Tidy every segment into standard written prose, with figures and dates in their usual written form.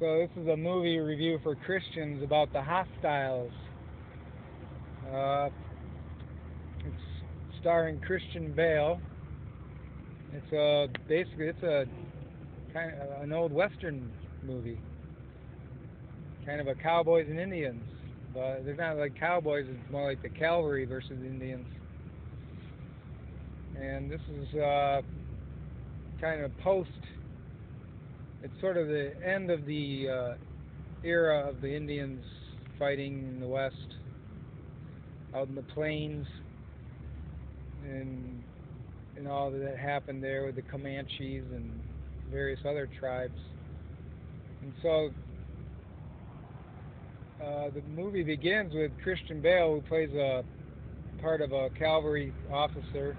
So this is a movie review for Christians about The Hostiles. It's starring Christian Bale. It's kind of an old western movie, kind of a cowboys and Indians, but they're not like cowboys. It's more like the cavalry versus Indians. And this is kind of post. It's sort of the end of the era of the Indians fighting in the West, out in the plains, and all that happened there with the Comanches and various other tribes. And so the movie begins with Christian Bale, who plays a part of a cavalry officer,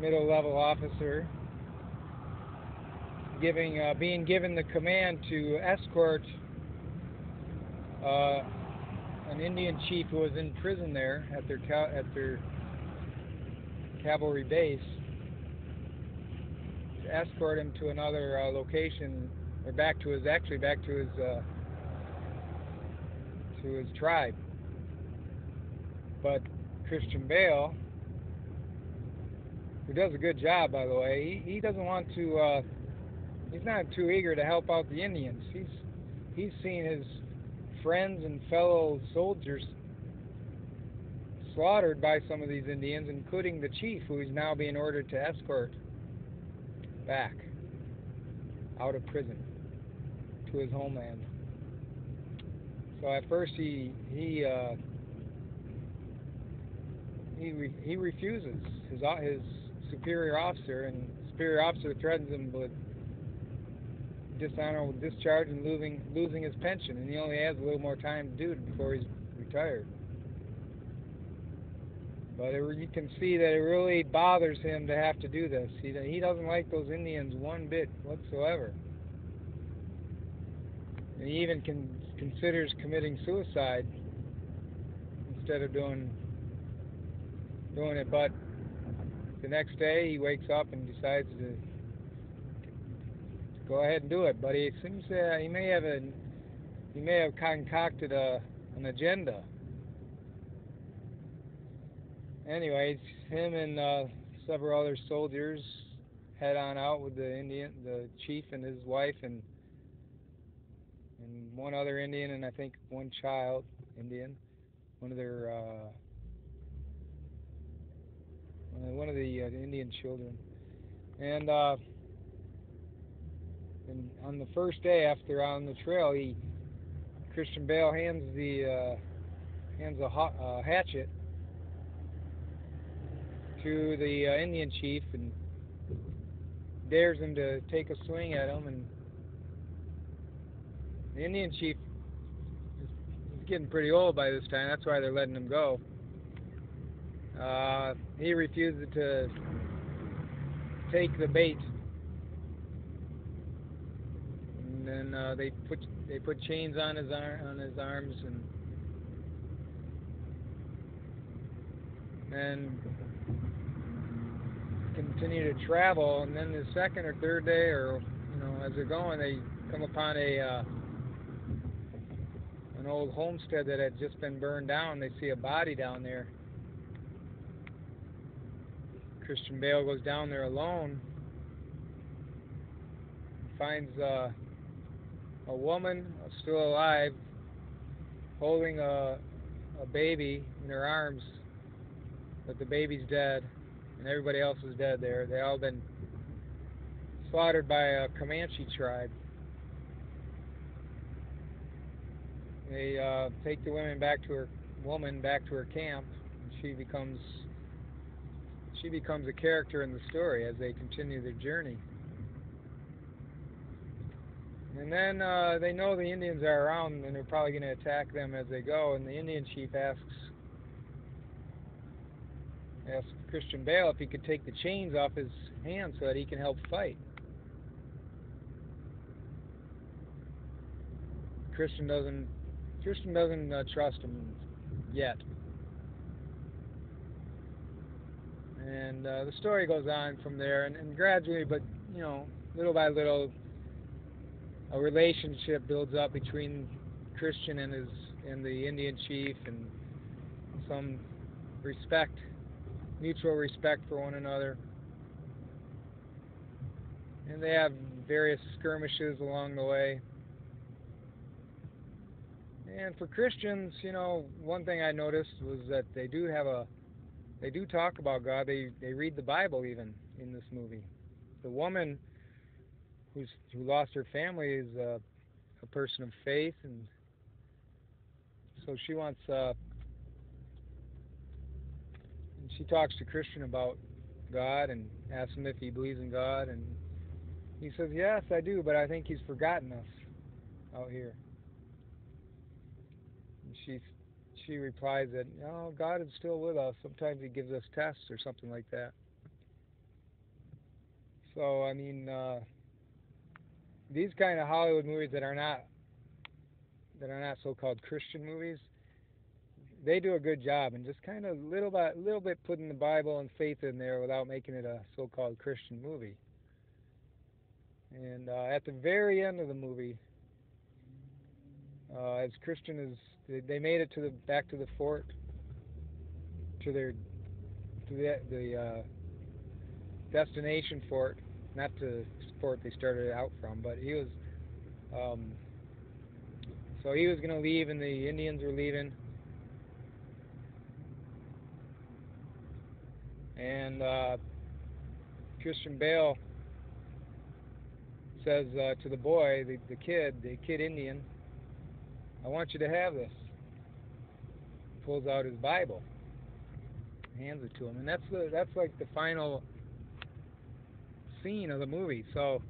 middle-level officer, being given the command to escort an Indian chief who was in prison there at their cavalry base, to escort him to another location, or back to his tribe. But Christian Bale, who does a good job, by the way, he doesn't want to. He's not too eager to help out the Indians. He's seen his friends and fellow soldiers slaughtered by some of these Indians, including the chief, who is now being ordered to escort back out of prison to his homeland. So at first he refuses. His superior officer, and the superior officer threatens him with dishonorable discharge and losing his pension, and he only has a little more time to do it before he's retired. But you can see that it really bothers him to have to do this. He doesn't like those Indians one bit whatsoever. And he even considers committing suicide instead of doing it. But the next day he wakes up and decides to go ahead and do it, but he seems he may have concocted an agenda. Anyways, him and several other soldiers head on out with the chief and his wife, and one other Indian, and I think one child Indian, one of the Indian children, And on the first day after on the trail, Christian Bale hands a hatchet to the Indian chief and dares him to take a swing at him. And the Indian chief is getting pretty old by this time. That's why they're letting him go. He refuses to take the bait. And they put chains on his arms, and continue to travel. And then the second or third day, or as they're going, they come upon an old homestead that had just been burned down. They see a body down there. Christian Bale goes down there alone, finds a woman still alive, holding a baby in her arms, but the baby's dead, and everybody else is dead there. They all been slaughtered by a Comanche tribe. They take the woman back to her camp, and she becomes a character in the story as they continue their journey. And then they know the Indians are around, and they're probably going to attack them as they go. And the Indian chief asks Christian Bale if he could take the chains off his hands so that he can help fight. Christian doesn't trust him yet. And the story goes on from there, and gradually, but little by little, a relationship builds up between Christian and the Indian chief, and some respect, mutual respect for one another. And they have various skirmishes along the way. And for Christians, you know, one thing I noticed was that they do talk about God. They read the Bible even in this movie. The woman who lost her family is a person of faith, and so she wants. And she talks to Christian about God and asks him if he believes in God, and he says, "Yes, I do, but I think he's forgotten us out here." And she replies that, "No, God is still with us. Sometimes he gives us tests or something like that." So I mean, these kind of Hollywood movies that are not so-called Christian movies, they do a good job in just kind of little bit putting the Bible and faith in there without making it a so-called Christian movie. And at the very end of the movie, as Christian is, they made it back to the fort, to the destination fort, not the fort they started out from, but he was, so he was going to leave, and the Indians were leaving, and Christian Bale says to the boy, the kid Indian, "I want you to have this." Pulls out his Bible, hands it to him, and that's like the final scene of the movie. So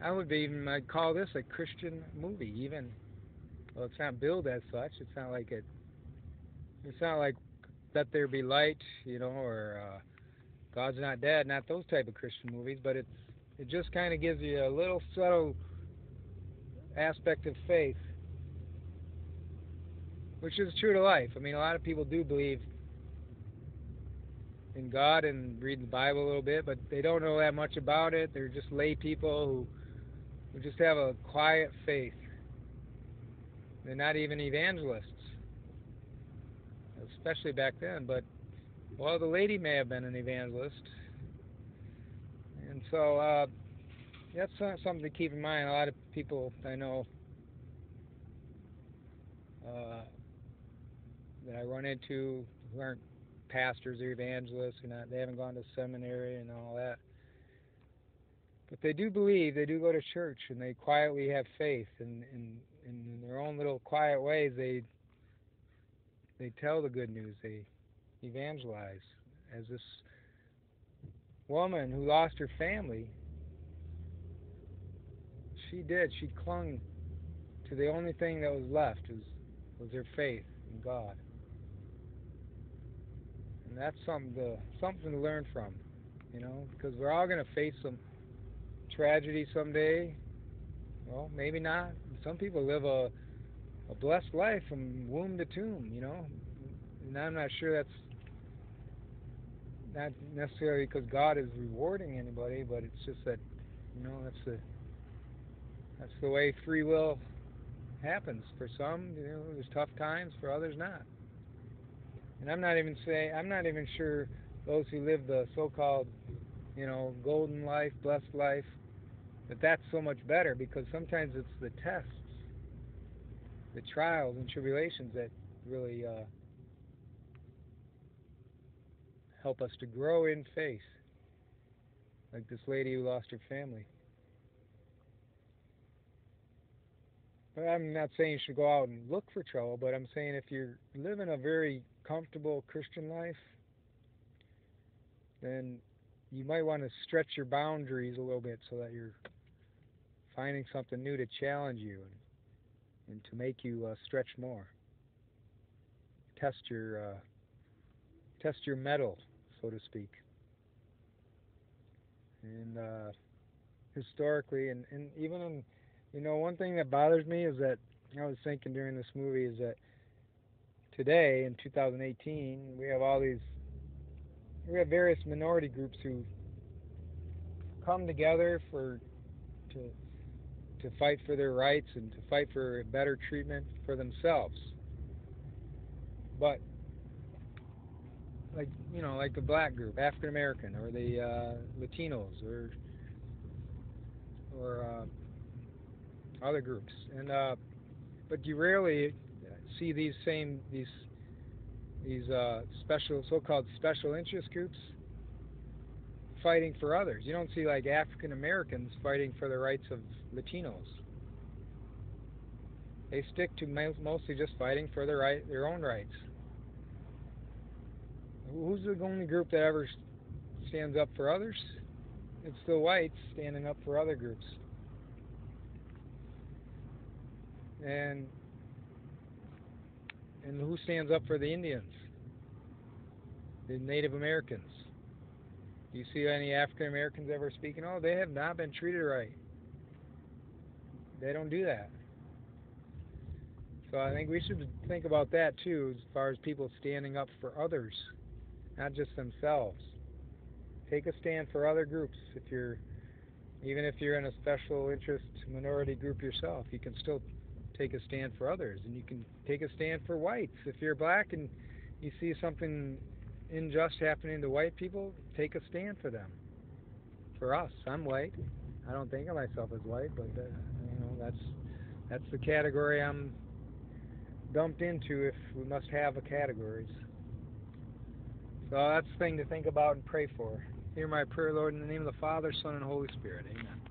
I'd call this a Christian movie even. Well, it's not billed as such. It's not like Let There Be Light, you know, or God's Not Dead, not those type of Christian movies, but it just kind of gives you a little subtle aspect of faith, which is true to life. I mean, a lot of people do believe in God and read the Bible a little bit, but they don't know that much about it. They're just lay people who just have a quiet faith. They're not even evangelists, especially back then. But, well, the lady may have been an evangelist. And so that's something to keep in mind. A lot of people I know that I run into who aren't pastors or evangelists, or not, they haven't gone to seminary and all that, but they do believe, they do go to church, and they quietly have faith, and in their own little quiet ways they tell the good news, they evangelize. As this woman who lost her family, she clung to the only thing that was left, was her faith in God. And that's something to learn from, you know, because we're all going to face some tragedy someday. Well, maybe not. Some people live a blessed life from womb to tomb, you know, and I'm not sure that's not necessarily because God is rewarding anybody, but it's just that, you know, that's the way free will happens. For some, you know, there's tough times, for others not. And I'm not even sure those who live the so-called, you know, golden life, blessed life, that that's so much better, because sometimes it's the tests, the trials and tribulations that really help us to grow in faith, like this lady who lost her family. But I'm not saying you should go out and look for trouble, but I'm saying if you're living a very comfortable Christian life, then you might want to stretch your boundaries a little bit, so that you're finding something new to challenge you and to make you stretch more. Test your mettle, so to speak. And historically, and even in, you know, one thing that bothers me is that, I was thinking during this movie, is that today, in 2018, we have various minority groups who come together to fight for their rights and to fight for better treatment for themselves. But, like the black group, African American, or the Latinos, or other groups, but you rarely see these special, so-called special interest groups fighting for others. You don't see like African Americans fighting for the rights of Latinos. They stick to mostly just fighting for their own rights. Who's the only group that ever stands up for others? It's the whites standing up for other groups. And who stands up for the Indians? The Native Americans. Do you see any African Americans ever speaking? Oh, they have not been treated right. They don't do that. So I think we should think about that too, as far as people standing up for others, not just themselves. Take a stand for other groups. Even if you're in a special interest minority group yourself, you can still take a stand for others, and you can take a stand for whites. If you're black and you see something unjust happening to white people, take a stand for them. For us, I'm white. I don't think of myself as white, but that's the category I'm dumped into, if we must have a categories. So that's the thing to think about and pray for. Hear my prayer, Lord, in the name of the Father, Son, and Holy Spirit. Amen.